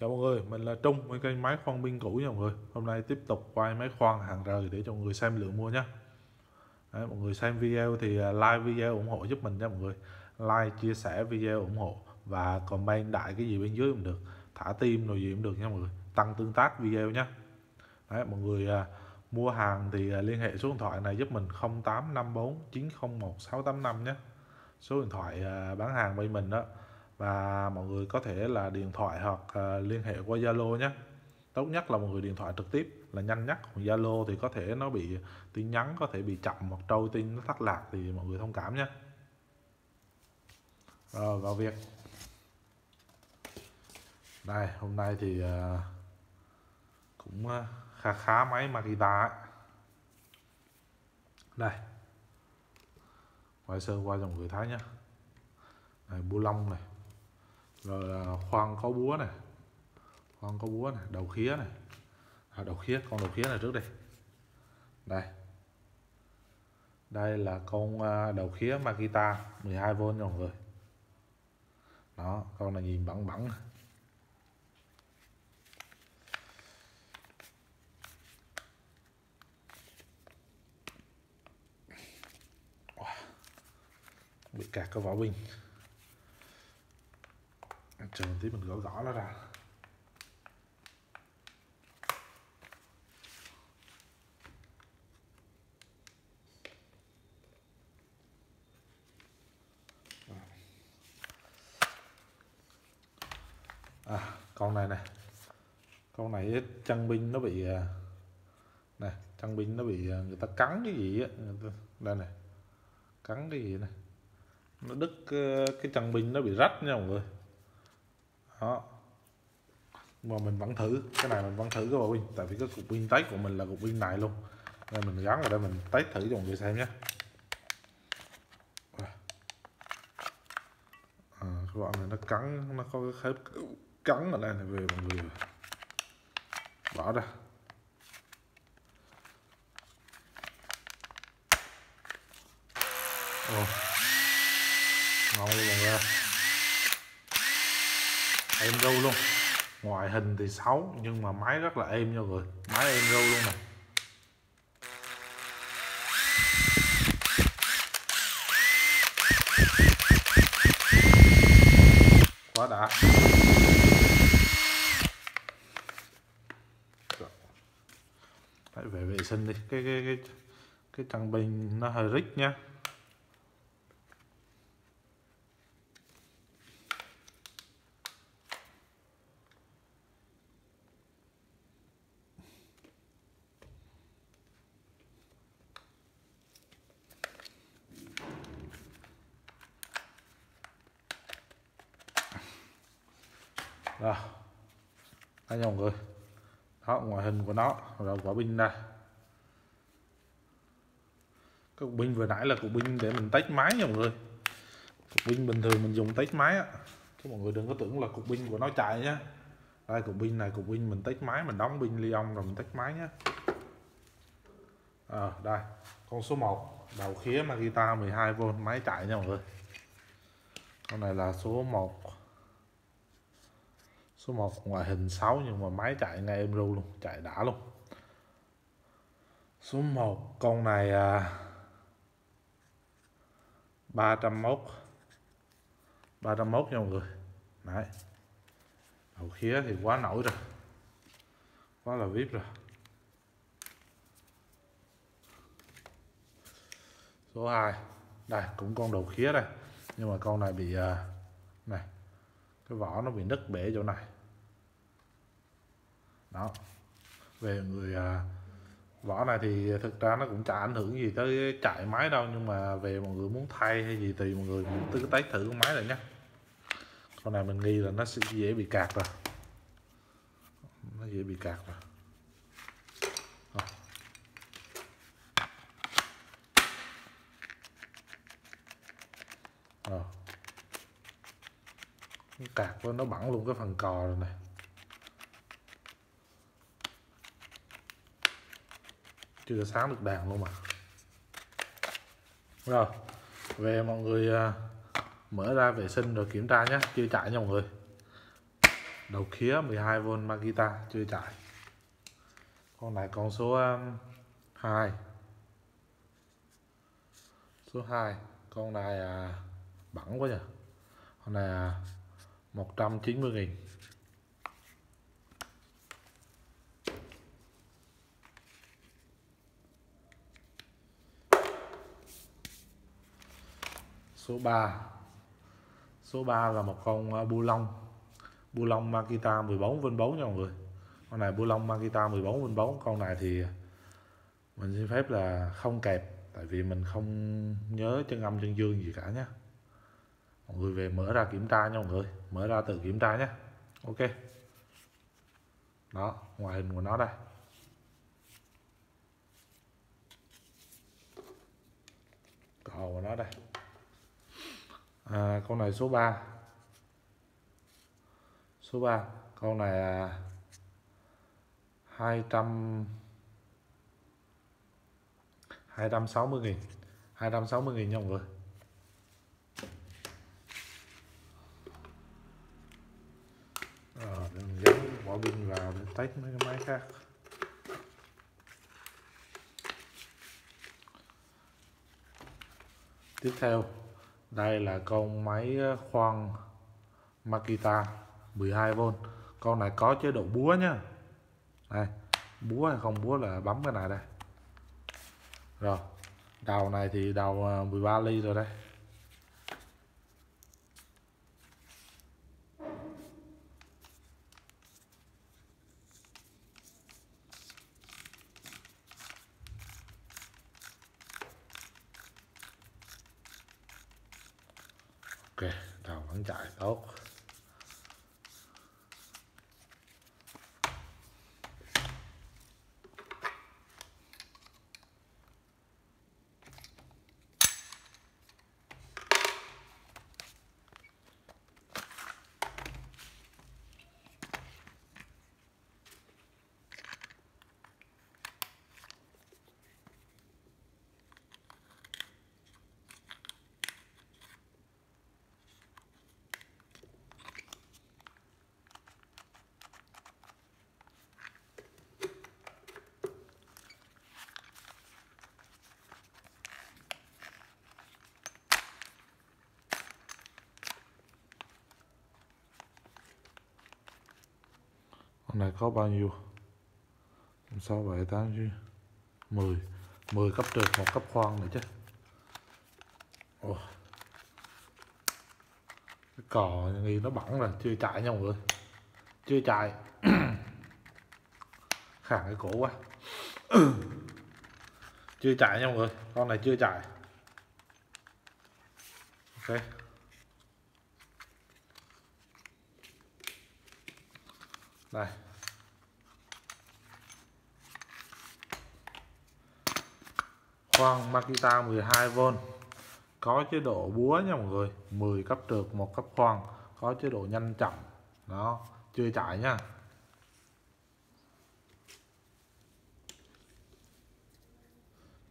Chào mọi người, mình là Trung với kênh máy khoan pin cũ nha mọi người. Hôm nay tiếp tục quay máy khoan hàng rời để cho mọi người xem lượng mua nhé. Đấy, mọi người xem video thì like video ủng hộ giúp mình nha mọi người. Like, chia sẻ video ủng hộ và comment đại cái gì bên dưới cũng được. Thả tim rồi gì cũng được nha mọi người. Tăng tương tác video nhé. Đấy, mọi người mua hàng thì liên hệ số điện thoại này giúp mình 0854 901 685 nhé. Số điện thoại bán hàng bên mình đó. Và mọi người có thể là điện thoại hoặc liên hệ qua Zalo nhé. Tốt nhất là mọi người điện thoại trực tiếp là nhanh nhất. Còn Zalo thì có thể nó bị tin nhắn, có thể bị chậm hoặc trôi tin, nó thất lạc thì mọi người thông cảm nhé. Rồi vào việc. Đây, hôm nay thì cũng khá máy Makita. Đây, quay sơ qua cho mọi người thấy nhé. Này, bu lông này, rồi khoan có búa này, đầu khía này, con đầu khía này trước đi. Đây, đây là con đầu khía Makita 12V nha mọi người. Đó, con này nhìn bẩn bẩn. Bị cạc cái vỏ pin. Chờ một tí mình gõ nó ra. Con này này, con này chân pin nó bị này, chân pin nó bị người ta cắn cái gì á, đây này, cắn cái gì này, nó đứt cái chân pin, nó bị rách nha mọi người. Đó, mà mình vẫn thử cái này, mình vẫn thử cái bộ pin, tại vì cái cục pin test của mình là cục pin này luôn, nên mình gắn vào đây mình test thử cho mọi người xem nhé. Cái bọn này nó cắn, nó có cái khớp cắn ở đây này, về mọi người bỏ ra. Ngon luôn mọi người, êm râu luôn. Ngoại hình thì xấu nhưng mà máy rất là êm nha mọi người, máy êm râu luôn này. Quá đã. Phải về vệ sinh đi, cái chân pin nó hơi rít nha. Rồi, thấy nhau mọi người. Đó, ngoại hình của nó, rồi quả pin đây. Cái pin vừa nãy là cục pin để mình tách máy nha mọi người. Cục pin bình thường mình dùng tách máy á, chứ mọi người đừng có tưởng là cục pin của nó chạy nhá. Đây, cục pin này, cục pin mình tách máy, mình đóng pin li-ông rồi mình tách máy nhá. Đây, con số 1, đầu khía Makita 12V máy chạy nha mọi người. Con này là số 1. Số 1 ngoại hình xấu nhưng mà máy chạy ngay êm ru luôn, chạy đã luôn. Số 1 con này 301 nha mọi người. Đấy, đầu khía thì quá nổi rồi, quá là vip rồi. Số 2 đây cũng con đầu khía đây, nhưng mà con này bị này, cái vỏ nó bị nứt bể chỗ này. Đó, về người vỏ này thì thực ra nó cũng chả ảnh hưởng gì tới chạy máy đâu, nhưng mà về mọi người muốn thay hay gì tùy mọi người, mình cứ test thử con máy này nhé. Con này mình nghi là nó sẽ dễ bị cạc rồi, nó dễ bị cạc rồi. Rồi cạc nó bẩn luôn cái phần cò rồi này. Chưa sáng được đèn luôn mà. Rồi, về mọi người mở ra vệ sinh rồi kiểm tra nhé, chưa chạy nha mọi người. đầu khía 12V Makita chưa trải. Con này con số 2. Số 2, con này bẩn quá nhỉ. Con này 190.000. Số 3. Số 3 là một con bu lông. Bu lông Makita 14V4 nha mọi người. Con này bu lông Makita 14V4. Con này thì mình xin phép là không kẹp, tại vì mình không nhớ chân âm chân dương gì cả nhé. Mọi người về mở ra kiểm tra nha mọi người. Mở ra tự kiểm tra nhé. Ok. Đó, ngoại hình của nó đây. Cò của nó đây. Con này số 3. Số 3. Con này 260.000. 260.000 nha mọi người. Mình gắn vỏ pin vào để test mấy cái máy khác. Tiếp theo, đây là con máy khoan Makita 12V. Con này có chế độ búa nha. Đây, búa hay không búa là bấm cái này đây. Rồi, đầu này thì đầu 13 ly rồi đây. Ok, đầu vẫn chạy tốt. Này có bao nhiêu? 6, 7, 8, 10. 10 cấp trượt, 1 cấp khoan nữa chứ. Cái cò nghi nó bẩn rồi, chưa chạy nha mọi người. Chưa chạy. Khàn cái cổ quá. Chưa chạy nha mọi người, con này chưa chạy. Ok. Đây. Khoan Makita 12V có chế độ búa nha mọi người, 10 cấp trượt 1 cấp khoan, có chế độ nhanh chậm. Đó, chưa chạy nha.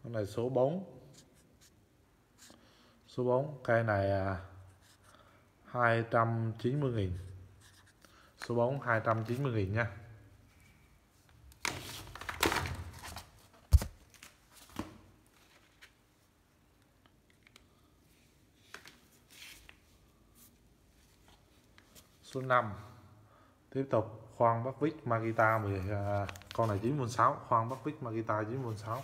Con này số 4. Số 4, cây này 290.000. Số 4 290.000 nha. Số 5. Tiếp tục khoan bắc vít Makita 10, con này 9V6, khoan bắc vít Makita 9V6.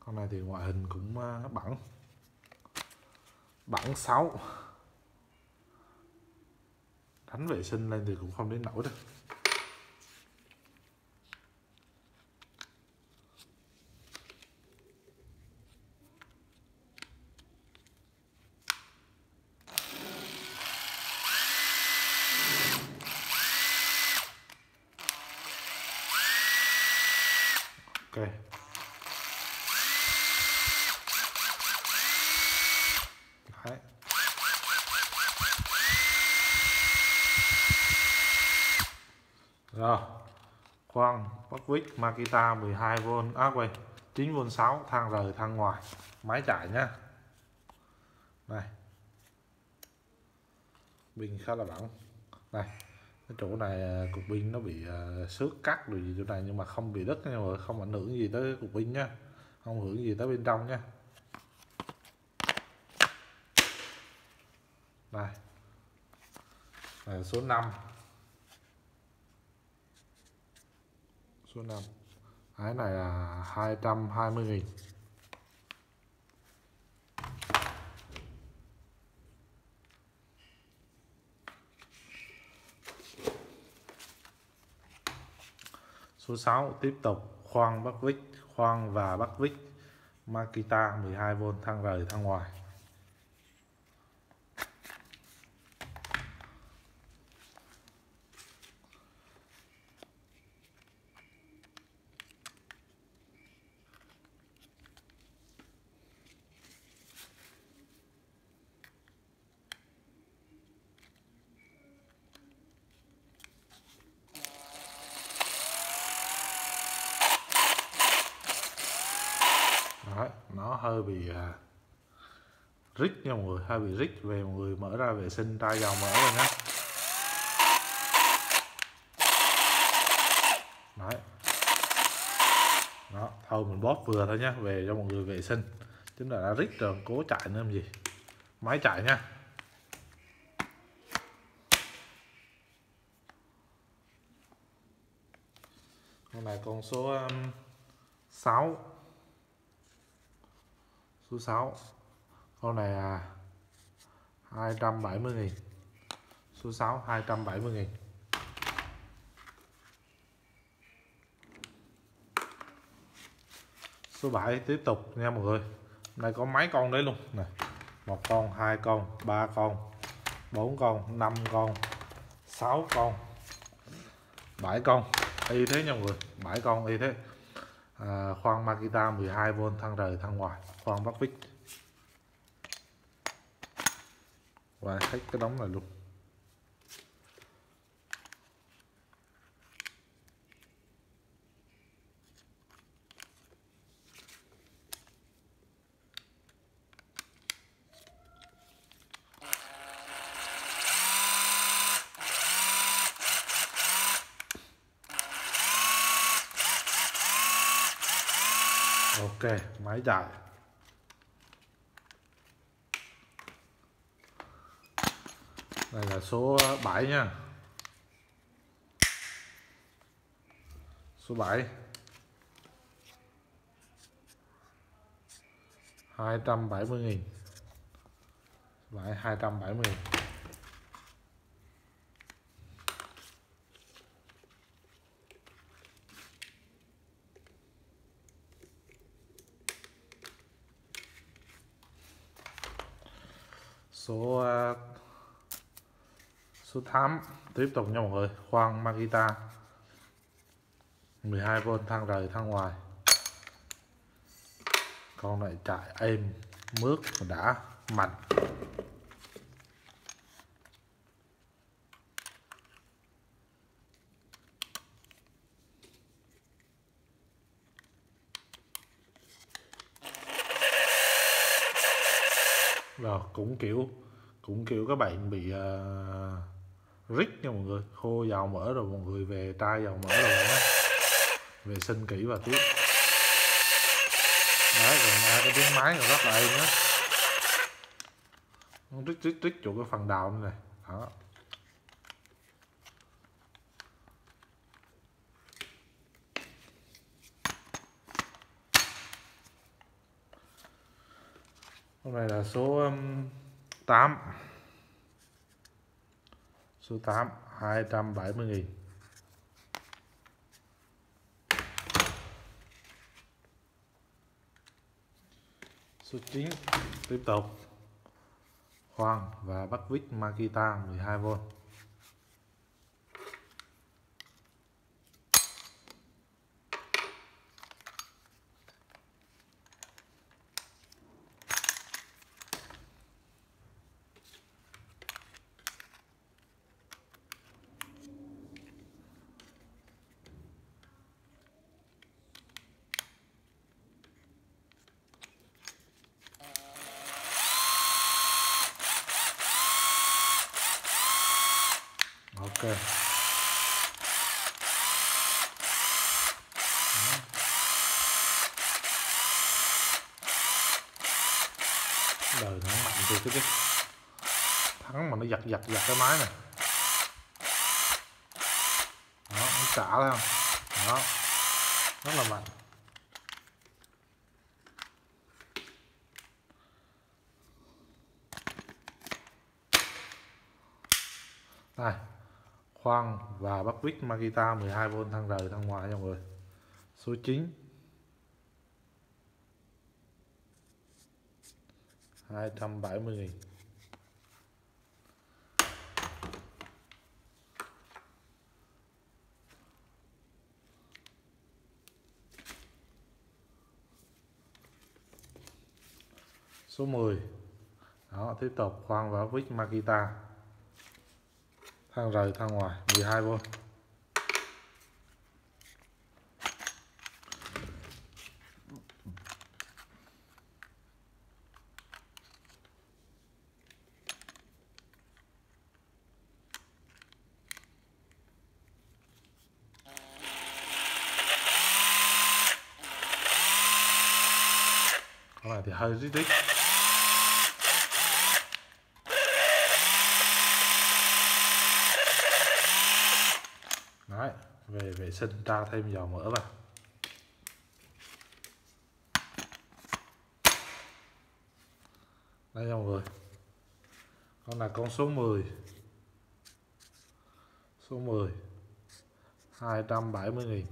Con này thì ngoại hình cũng bẩn. Bẩn 6. Đánh vệ sinh lên thì cũng không đến nổi đâu. Ok. Đấy. Rồi, khoan bắc vít Makita 12V, 9V6, thang rời thang ngoài, máy chạy nhá. Này, bình khá là bẩn. Này, Cái chỗ này cục pin nó bị xước cắt rồi gì chỗ này, nhưng mà không bị đứt nha mọi người, không ảnh hưởng gì tới cục pin nha, không ảnh hưởng gì tới bên trong nha. Đây này là số 5, số 5 cái này là 220.000. Số 6 tiếp tục khoan bắc vít, khoan và bắc vít Makita 12V thang rời thang ngoài. Đấy, nó hơi bị rít nha mọi người, hơi bị rít về mọi người, mở ra vệ sinh ra dầu mỡ rồi nhé. Đấy. Đó, thôi mình bóp vừa thôi nhé, về cho mọi người vệ sinh. Chính là đã rít rồi, cố chạy nữa làm gì. Máy chạy nha. Con này con số 6. Số 6 con này là 270.000. Số 6 270.000. Số 7 tiếp tục nha mọi người. Hôm nay có mấy con đấy luôn này, 1 con, 2 con, 3 con, 4 con, 5 con, 6 con, 7 con y thế nha mọi người, 7 con y thế. Khoan Makita 12V thang rời thang ngoài, khoan bắc vít và hết cái đống này luôn. Ok, máy chạy. Đây là số 7 nha. Số 7 270.000. 270.000. Số 8 tiếp tục nha mọi người, khoan Makita 12V thang rời thang ngoài. Con này chạy êm mướt đã mạnh. Rồi cũng kiểu các bạn bị rít nha mọi người, khô dầu mỡ rồi, mọi người về trai dầu mỡ rồi đó. Vệ sinh kỹ và tiếp. Đấy, còn nghe cái tiếng máy rồi rất là êm đó. Nó rít chỗ cái phần đầu này đó. Hôm nay là số 8. Số 8 270.000. Số 9 tiếp tục khoan và bắc vít Makita 12V. Ok. đời thắng mạnh từ cái thắng mà nó giật giật giật cái máy này. Đó, nó xả ra không? Đó, rất là mạnh. Đây, khoan và bắt vít Makita 12V thăng rời thăng ngoài nha mọi người. Số 9 270.000. Số 10. Đó, tiếp tục khoan và vít Makita thang rời thang ngoài 12V. Cái này thì hơi rít rít. Đấy, về vệ sinh tra thêm dầu mỡ vào. Đây nha mọi người. Con này con số 10. Số 10 270.000.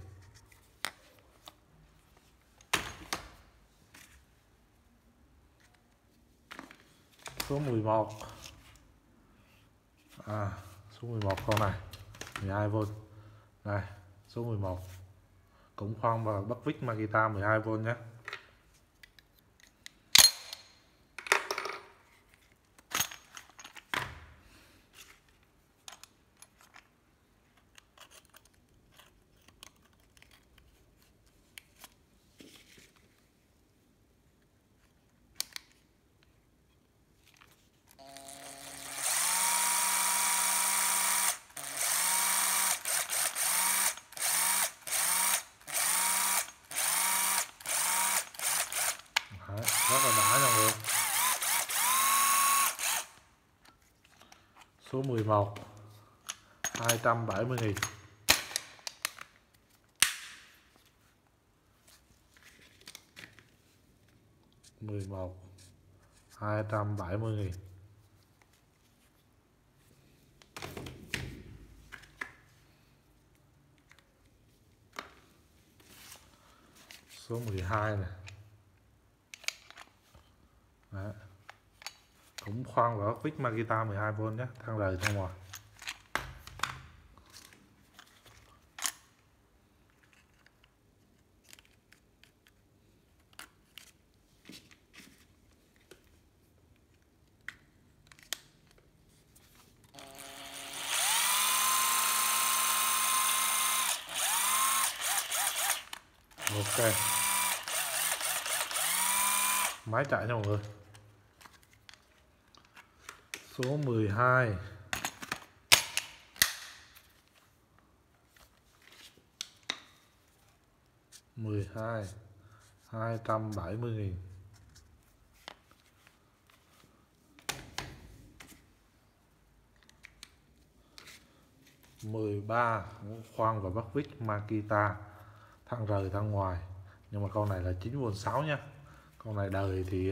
Số 11. À, số 11 con này 12V. Này, số 11 cũng khoan vào bắt vít Makita 12V nhé. Rất là đã nha mọi người. Số 11 270.000. Mười một 270.000. Số 12 này. Đấy. Cũng khoan vào vít Makita 12V nhé, thang rời thang ngoài. Ok, máy chạy nha mọi người. Số 12 270.000. Số 13 khoan và bắt vít Makita thăng rời thăng ngoài, nhưng mà con này là 9V6 nha. Con này đời thì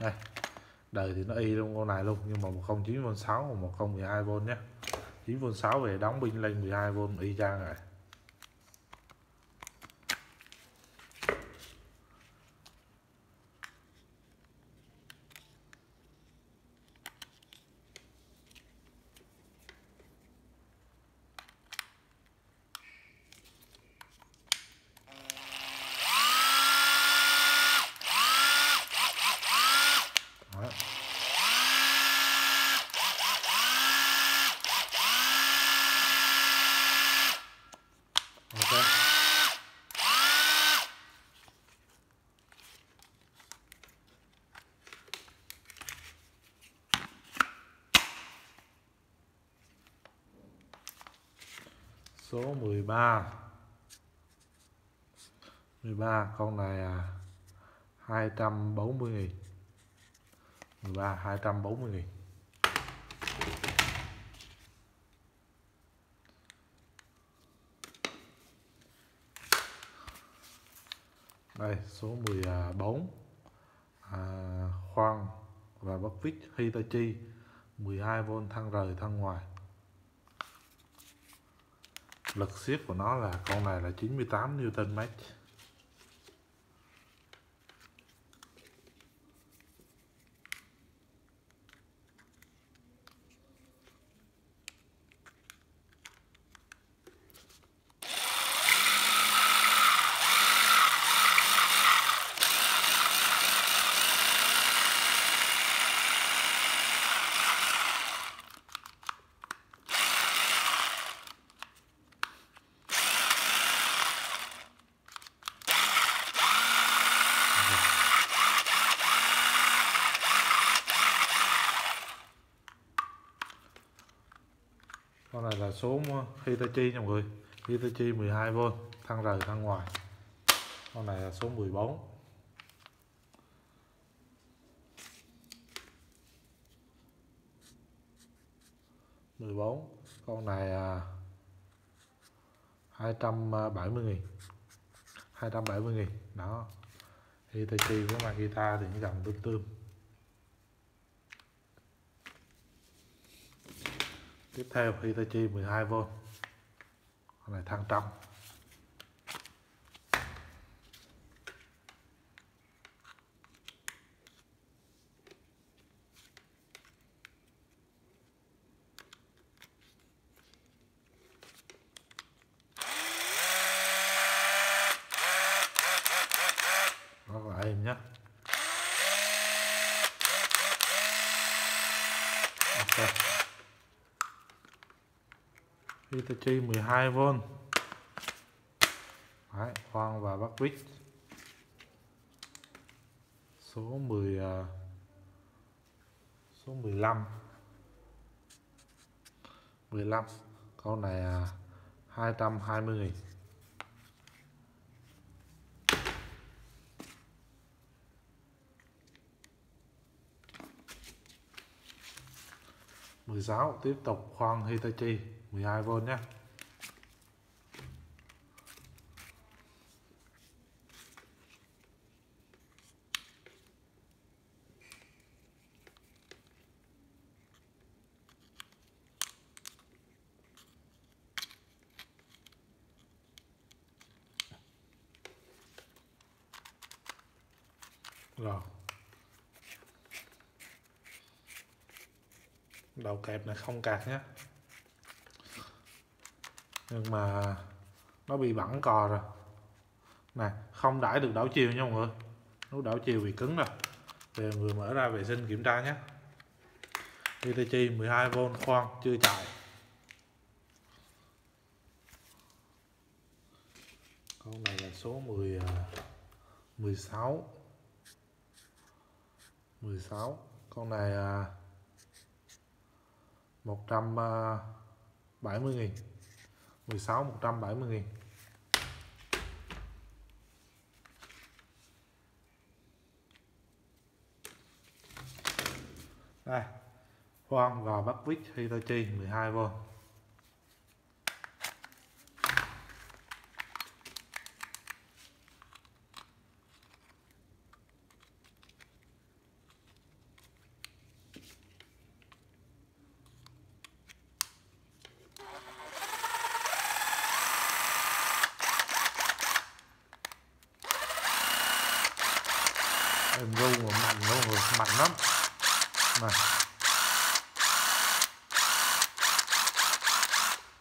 đây, đời thì nó y luôn con này luôn, nhưng mà 109V6 và 1012V nhé. 9V6 về đóng pin lên 12V y chang rồi. Số 13 con này 240.000. 13 240.000. Đây, số 14 khoan và bắt vít Hitachi 12V thăng rời thăng ngoài. Lực ship của nó là con này là 98 Nm. Con này là số Hitachi nha mọi người. Hitachi 12V thăng rời thăng ngoài. Con này là số 14. Con này 270.000. 270.000 đó. Hitachi với Makita thì những dòng tương tương. Tiếp theo Hitachi 12V. Con này thăng trong. Rất là êm nhé. Ok. Hitachi 12V. Đấy, khoan và bắt vít. Số 15. Con này 220.000. Tiếp tục khoan Hitachi 12V nhé. Rồi. Đầu kẹp này không cạc nhé, nhưng mà nó bị bẩn cò rồi nè, không đãi được đảo chiều nha mọi người. Lúc đảo chiều bị cứng rồi, thì mọi người mở ra vệ sinh kiểm tra nhé. Hitachi 12V khoan chưa chạy. Con này là số 16. Con này 170.000. 170.000. Đây, khoan và bắt vít Hitachi 12V. Em râu mà mạnh đâu rồi, mạnh lắm mà.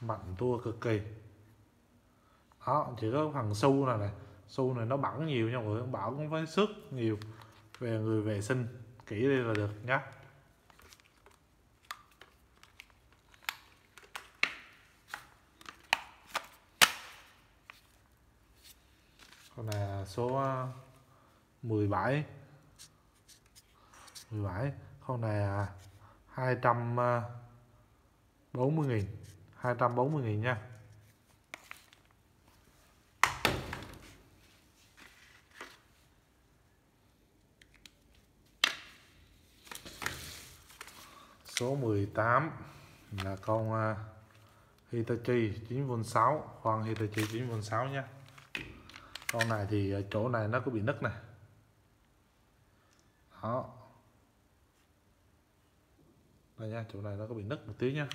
Mạnh tua cực kỳ. Đó, chỉ có thằng xu này này. Xu này nó bẩn nhiều nha mọi người, bảo cũng phải sức nhiều. Về người vệ sinh kỹ đây là được nhé. Con này là số 17. Con này 240.000. 240.000 nha. Số 18 là con Hitachi 9V6, con Hitachi 9V6 nhé. Con này thì chỗ này nó có bị nứt này. Đó. Đây nha, chỗ này nó có bị nứt một tí nhá.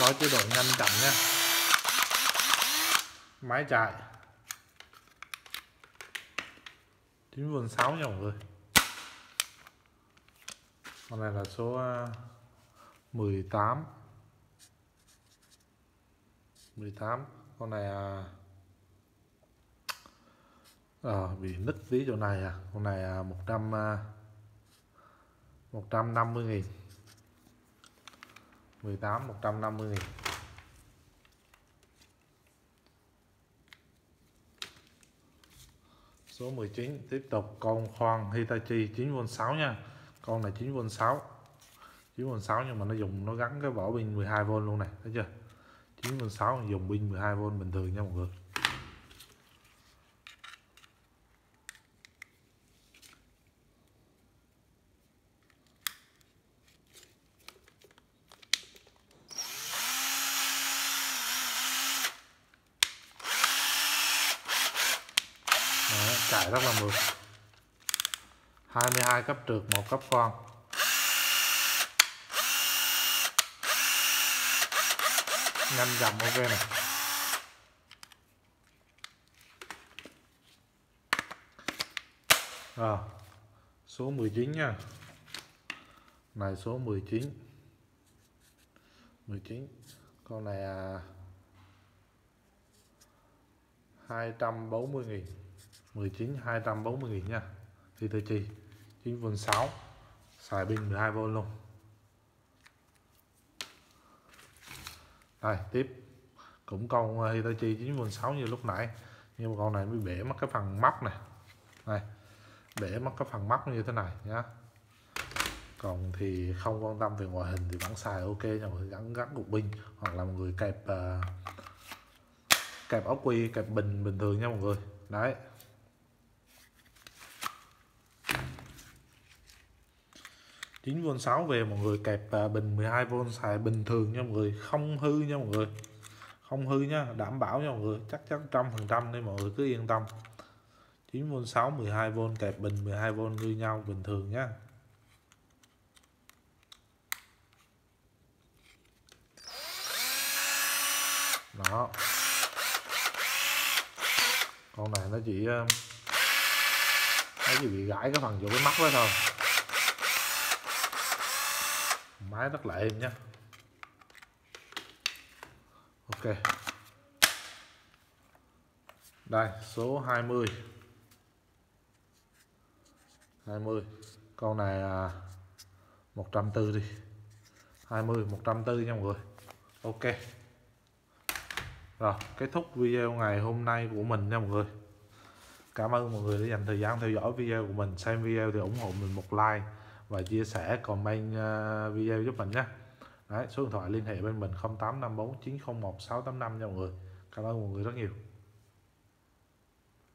Có chế độ nhanh chậm nha. Máy chạy 9V6 nha mọi người. Con này là số 18. Con này bị nứt tí chỗ này à. Con này 150.000. 18 150.000. Số 19 tiếp tục con khoan Hitachi 9V6 nha. Con này 9V6. 9V6 nhưng mà nó dùng, nó gắn cái vỏ pin 12V luôn này, thấy chưa? 9V6 dùng pin 12V bình thường nha mọi người. Chạy rất là mượt. 22 cấp trượt, 1 cấp khoan. Nhanh dặm ok này. Rồi, số 19 nha. Này số 19. Con này 240.000. 19 240.000 nha. Hitachi 9V6, xài pin 12V luôn. Đây, tiếp cũng con Hitachi 9V6 như lúc nãy, nhưng mà con này mới bể mất cái phần móc này. Đây, bể mất cái phần móc như thế này nhá. Còn thì không quan tâm về ngoại hình thì vẫn xài ok nha mọi người, gắn cục pin hoặc là mọi người kẹp ốc quy, kẹp bình bình thường nha mọi người. Đấy. Chính 9V6 về mọi người, kẹp bình 12V xài bình thường nha mọi người, không hư nha mọi người, không hư nha, đảm bảo nha mọi người, chắc chắn 100% nên mọi người cứ yên tâm. 9V6 12V kẹp bình 12V như nhau bình thường nhá. Đó, con này nó chỉ bị gãi cái phần chỗ cái mắt đó thôi. Máy rất là êm nhé. Ok. Đây, số 20. Con này 140 đi. 140 nha mọi người. Ok. Rồi, kết thúc video ngày hôm nay của mình nha mọi người. Cảm ơn mọi người đã dành thời gian theo dõi video của mình. Xem video thì ủng hộ mình một like và chia sẻ, comment video giúp mình nhé. Đấy, số điện thoại liên hệ bên mình 0854 901 685 nha mọi người. Cảm ơn mọi người rất nhiều.